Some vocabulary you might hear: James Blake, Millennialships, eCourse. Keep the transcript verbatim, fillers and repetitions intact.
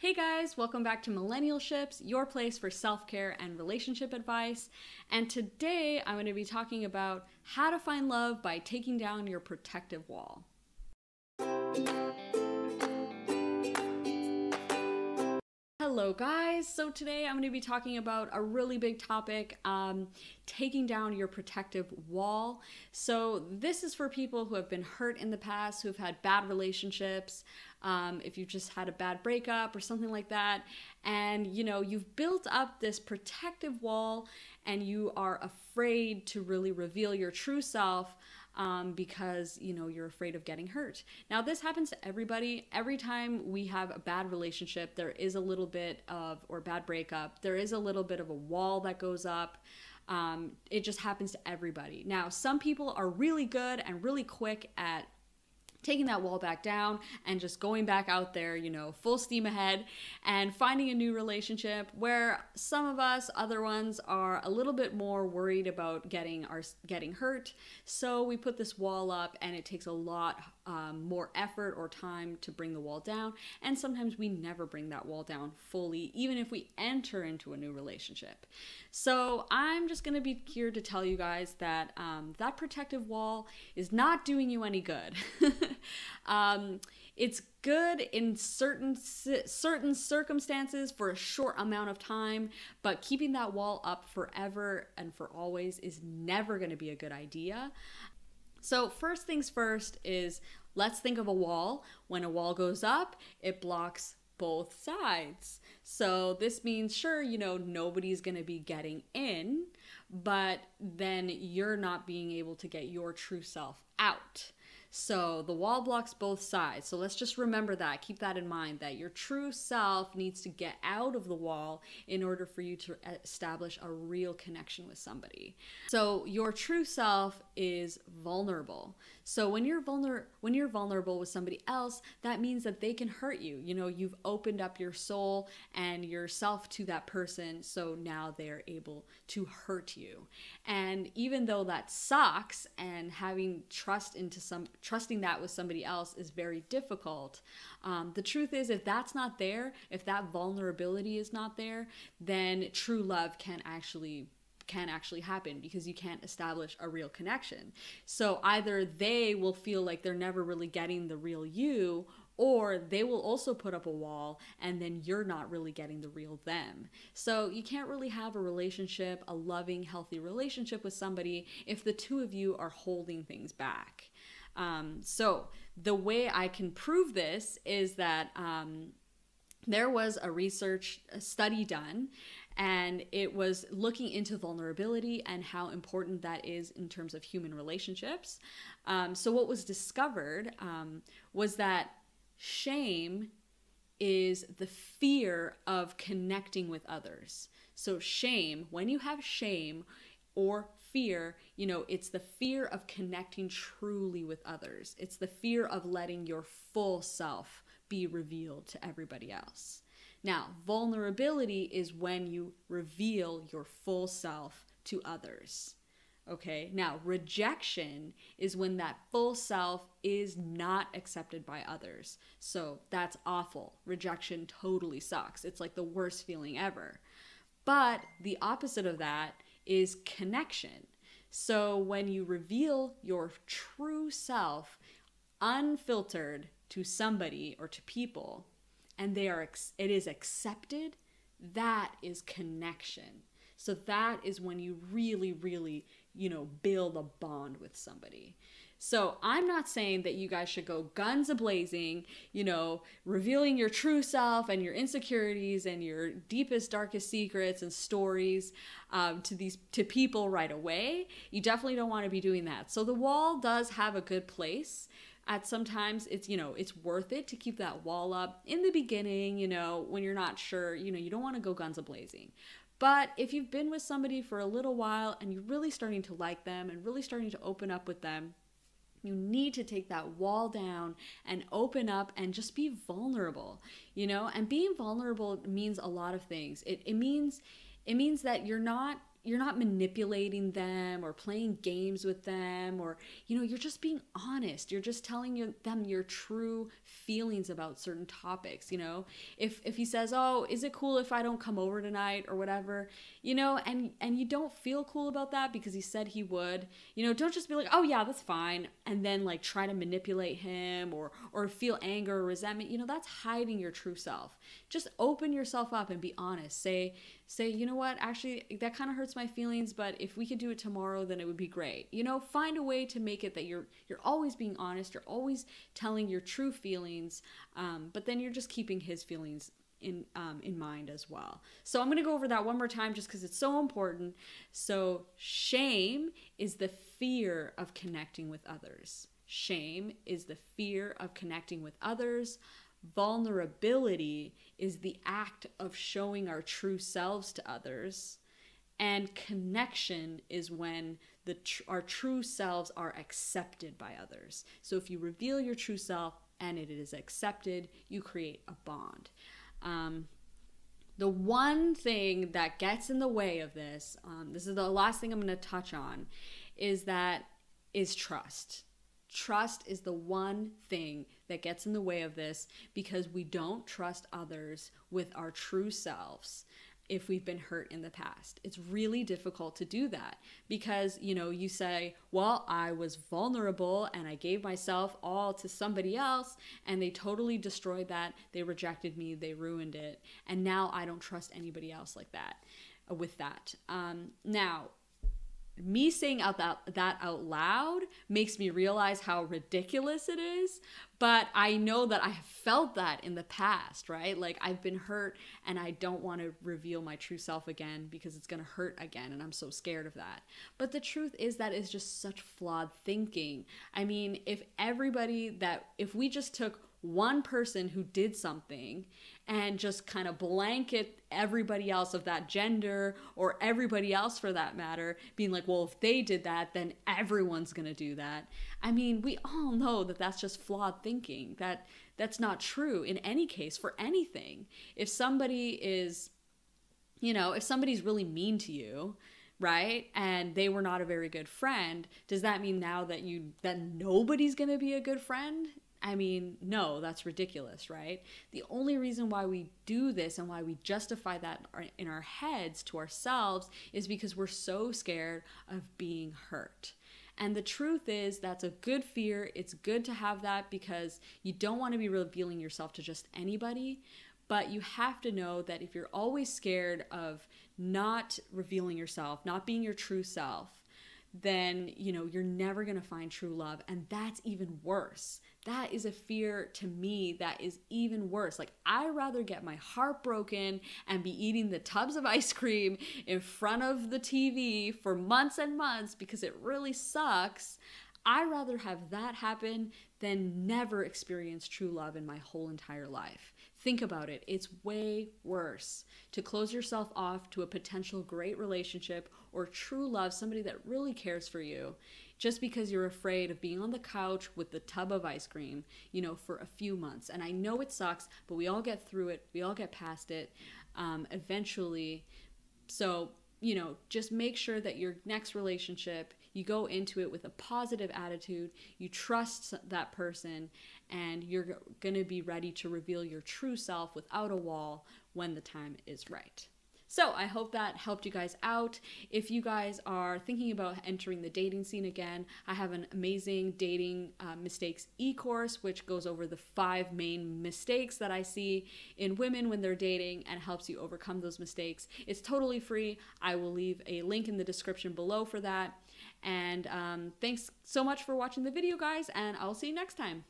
Hey guys, welcome back to Millennialships, your place for self-care and relationship advice. And today I'm going to be talking about how to find love by taking down your protective wall. Hello guys, so today I'm going to be talking about a really big topic, um, taking down your protective wall. So this is for people who have been hurt in the past, who've had bad relationships, um, if you've just had a bad breakup or something like that, and you know, you've built up this protective wall and you are afraid to really reveal your true self. Um, because you know you're afraid of getting hurt. Now this happens to everybody. Every time we have a bad relationship, there is a little bit of, or bad breakup, there is a little bit of a wall that goes up. Um, it just happens to everybody. Now some people are really good and really quick at taking that wall back down and just going back out there, you know, full steam ahead and finding a new relationship, where some of us, other ones, are a little bit more worried about getting our getting hurt. So we put this wall up and it takes a lot um, more effort or time to bring the wall down. And sometimes we never bring that wall down fully, even if we enter into a new relationship. So I'm just gonna be here to tell you guys that um, that protective wall is not doing you any good. Um, it's good in certain certain circumstances for a short amount of time, but keeping that wall up forever and for always is never going to be a good idea. So first things first is, let's think of a wall. When a wall goes up, it blocks both sides. So this means, sure, you know, nobody's going to be getting in, but then you're not being able to get your true self out. So the wall blocks both sides. So let's just remember that. Keep that in mind, that your true self needs to get out of the wall in order for you to establish a real connection with somebody. So your true self is vulnerable. So when you're vulner when you're vulnerable with somebody else, that means that they can hurt you. You know, you've opened up your soul and yourself to that person, so now they're able to hurt you. And even though that sucks, and having trust into some trusting that with somebody else is very difficult. Um, the truth is, if that's not there, if that vulnerability is not there, then true love can actually can actually happen, because you can't establish a real connection. So either they will feel like they're never really getting the real you, or they will also put up a wall and then you're not really getting the real them. So you can't really have a relationship, a loving, healthy relationship with somebody, if the two of you are holding things back. Um, so the way I can prove this is that um, there was a research a study done, and it was looking into vulnerability and how important that is in terms of human relationships. Um, so what was discovered um, was that shame is the fear of connecting with others. So shame, when you have shame or fear, you know, it's the fear of connecting truly with others. It's the fear of letting your full self be revealed to everybody else. Now, vulnerability is when you reveal your full self to others. Okay, now rejection is when that full self is not accepted by others. So that's awful. Rejection totally sucks. It's like the worst feeling ever. But the opposite of that is connection. So when you reveal your true self unfiltered to somebody or to people, and they are it is accepted, that is connection. So that is when you really, really, you know, build a bond with somebody. So I'm not saying that you guys should go guns a-blazing, you know, revealing your true self and your insecurities and your deepest, darkest secrets and stories um, to these to people right away. You definitely don't want to be doing that. So the wall does have a good place. At sometimes it's, you know, it's worth it to keep that wall up in the beginning, you know, when you're not sure, you know, you don't want to go guns a-blazing. But if you've been with somebody for a little while and you're really starting to like them and really starting to open up with them, you need to take that wall down and open up and just be vulnerable, you know? And being vulnerable means a lot of things. It, it means, it means that you're not, you're not manipulating them or playing games with them, or, you know, you're just being honest. You're just telling you, them your true feelings about certain topics. You know, if, if he says, oh, is it cool if I don't come over tonight or whatever, you know, and, and you don't feel cool about that because he said he would, you know, don't just be like, oh yeah, that's fine. And then like try to manipulate him or, or feel anger or resentment. You know, that's hiding your true self. Just open yourself up and be honest. Say, say, you know what, actually that kind of hurts my feelings, but if we could do it tomorrow, then it would be great. You know, find a way to make it that you're, you're always being honest. You're always telling your true feelings. Um, but then you're just keeping his feelings in, um, in mind as well. So I'm going to go over that one more time just because it's so important. So shame is the fear of connecting with others. Shame is the fear of connecting with others. Vulnerability is the act of showing our true selves to others. And connection is when the tr our true selves are accepted by others. So if you reveal your true self and it is accepted, you create a bond. Um, the one thing that gets in the way of this, um, this is the last thing I'm going to touch on, is that is trust. Trust is the one thing that gets in the way of this because we don't trust others with our true selves if we've been hurt in the past. It's really difficult to do that because, you know, you say, well, I was vulnerable and I gave myself all to somebody else and they totally destroyed that. They rejected me. They ruined it. And now I don't trust anybody else like that with that. Um, now, me saying out that, that out loud makes me realize how ridiculous it is, but I know that I have felt that in the past, right? Like I've been hurt and I don't want to reveal my true self again because it's going to hurt again and I'm so scared of that. But the truth is that is just such flawed thinking. I mean, if everybody that, if we just took one person who did something and just kind of blanket everybody else of that gender or everybody else for that matter, being like, well, if they did that, then everyone's going to do that. I mean, we all know that that's just flawed thinking. That that's not true in any case for anything. If somebody is, you know, if somebody's really mean to you, right? And they were not a very good friend. Does that mean now that you, that nobody's going to be a good friend? I mean, no, that's ridiculous, right? The only reason why we do this and why we justify that in our heads to ourselves is because we're so scared of being hurt. And the truth is that's a good fear. It's good to have that because you don't want to be revealing yourself to just anybody. But you have to know that if you're always scared of not revealing yourself, not being your true self, then, you know, you're never going to find true love. And that's even worse. That is a fear to me that is even worse. Like, I'd rather get my heart broken and be eating the tubs of ice cream in front of the T V for months and months because it really sucks. I'd rather have that happen than never experience true love in my whole entire life. Think about it. It's way worse to close yourself off to a potential great relationship or true love, somebody that really cares for you, just because you're afraid of being on the couch with the tub of ice cream, you know, for a few months. And I know it sucks, but we all get through it. We all get past it um, eventually. So, you know, just make sure that your next relationship, you go into it with a positive attitude, you trust that person, and you're going to be ready to reveal your true self without a wall when the time is right. So I hope that helped you guys out. If you guys are thinking about entering the dating scene again, I have an amazing dating uh, mistakes e-course, which goes over the five main mistakes that I see in women when they're dating and helps you overcome those mistakes. It's totally free. I will leave a link in the description below for that. And um, thanks so much for watching the video, guys, and I'll see you next time.